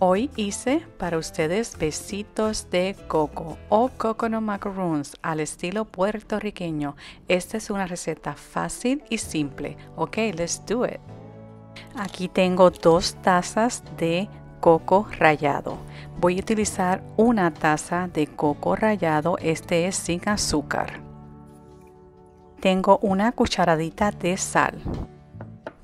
Hoy hice para ustedes besitos de coco o coconut macaroons al estilo puertorriqueño. Esta es una receta fácil y simple. Ok, let's do it. Aquí tengo 2 tazas de coco rallado. Voy a utilizar 1 taza de coco rallado. Este es sin azúcar. Tengo 1 cucharadita de sal.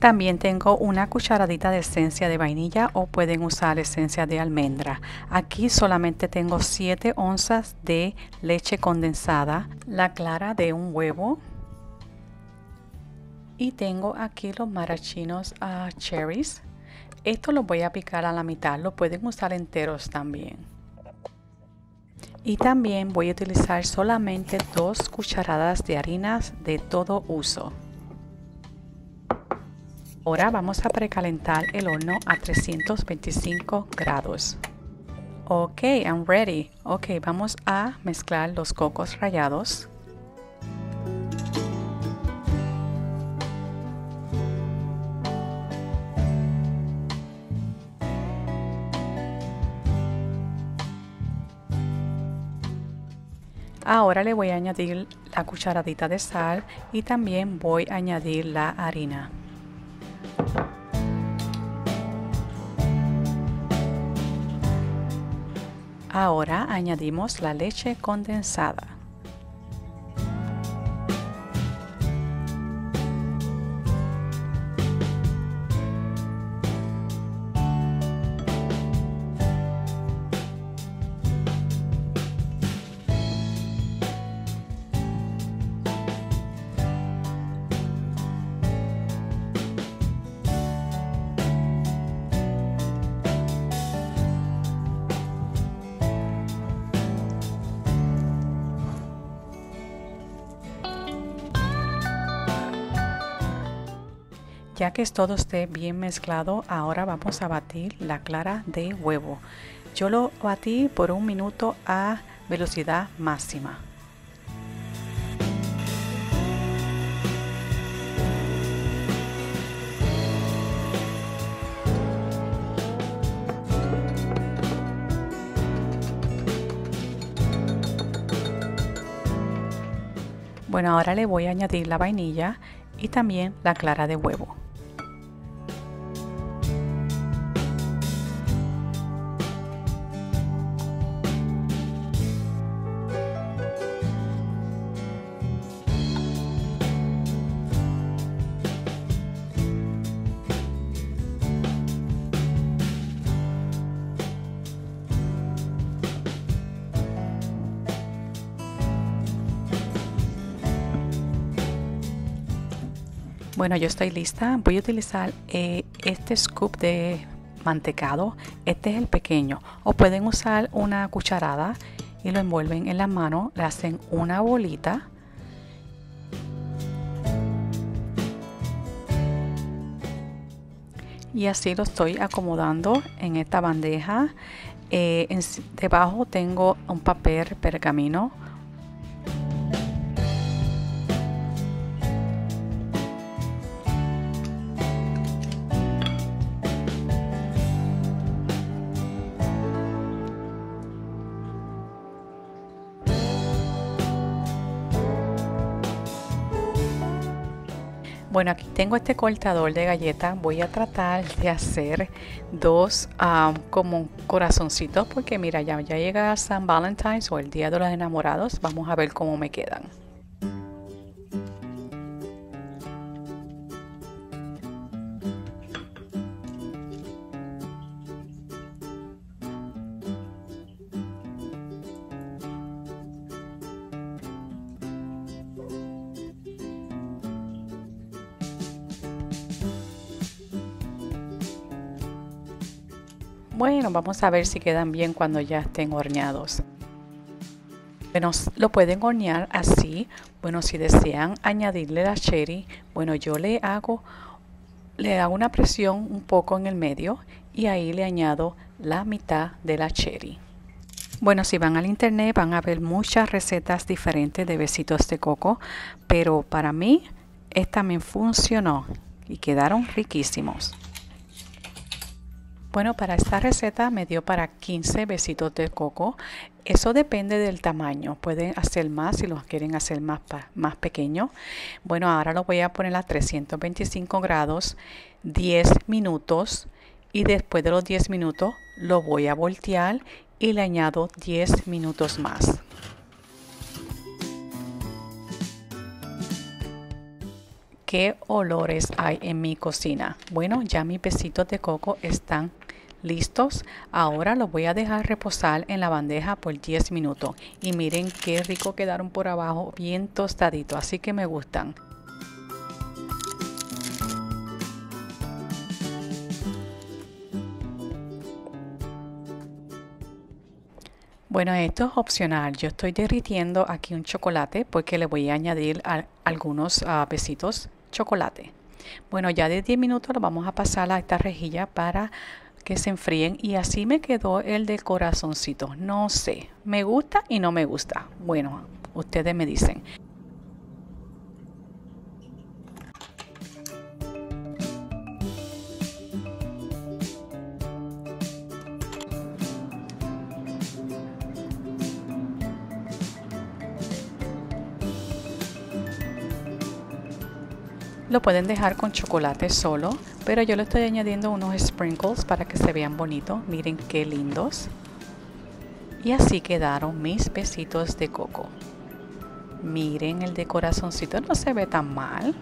También tengo 1 cucharadita de esencia de vainilla o pueden usar esencia de almendra. Aquí solamente tengo 7 onzas de leche condensada, la clara de un huevo. Y tengo aquí los marachinos cherries. Esto lo voy a picar a la mitad, lo pueden usar enteros también. Y también voy a utilizar solamente 2 cucharadas de harinas de todo uso. Ahora vamos a precalentar el horno a 325 grados. Ok, I'm ready. Ok, vamos a mezclar los cocos rallados. Ahora le voy a añadir la cucharadita de sal y también voy a añadir la harina. Ahora añadimos la leche condensada. Ya que todo esté bien mezclado, ahora vamos a batir la clara de huevo. Yo lo batí por 1 minuto a velocidad máxima. Bueno, ahora le voy a añadir la vainilla y también la clara de huevo. Bueno, yo estoy lista. Voy a utilizar este scoop de mantecado. Este es el pequeño. O pueden usar 1 cucharada y lo envuelven en la mano. Le hacen una bolita. Y así lo estoy acomodando en esta bandeja. Debajo tengo un papel pergamino. Bueno, aquí tengo este cortador de galleta. Voy a tratar de hacer 2 como corazoncitos porque mira, ya llega San Valentine's o el Día de los Enamorados. Vamos a ver cómo me quedan. Bueno, vamos a ver si quedan bien cuando ya estén horneados. Bueno, lo pueden hornear así. Bueno, si desean añadirle la cherry, bueno, yo le hago una presión un poco en el medio y ahí le añado la mitad de la cherry. Bueno, si van al internet van a ver muchas recetas diferentes de besitos de coco, pero para mí esta me funcionó y quedaron riquísimos. Bueno, para esta receta me dio para 15 besitos de coco. Eso depende del tamaño. Pueden hacer más si los quieren hacer más pequeño. Bueno, ahora lo voy a poner a 325 grados 10 minutos. Y después de los 10 minutos lo voy a voltear y le añado 10 minutos más. ¿Qué olores hay en mi cocina? Bueno, ya mis besitos de coco están listos. Ahora los voy a dejar reposar en la bandeja por 10 minutos. Y miren qué rico quedaron por abajo, bien tostaditos, así que me gustan. Bueno, esto es opcional. Yo estoy derritiendo aquí un chocolate porque le voy a añadir algunos besitos chocolate. Bueno, ya de 10 minutos lo vamos a pasar a esta rejilla para que se enfríen. Y así me quedó el de corazoncito. No sé, me gusta y no me gusta. Bueno, ustedes me dicen. Lo pueden dejar con chocolate solo, pero yo le estoy añadiendo unos sprinkles para que se vean bonitos. Miren qué lindos. Y así quedaron mis besitos de coco. Miren, el de corazoncito no se ve tan mal.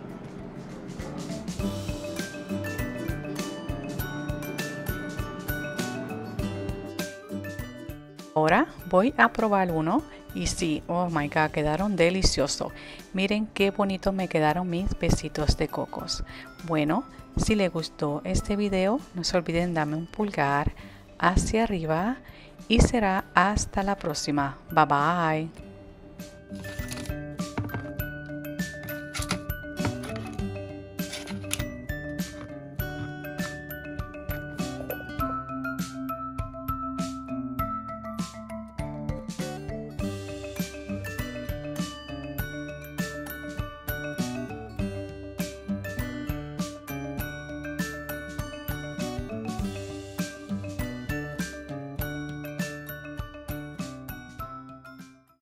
Ahora voy a probar uno. Y sí, oh my God, quedaron deliciosos. Miren qué bonitos me quedaron mis besitos de cocos. Bueno, si les gustó este video, no se olviden darme un pulgar hacia arriba. Y será hasta la próxima. Bye bye.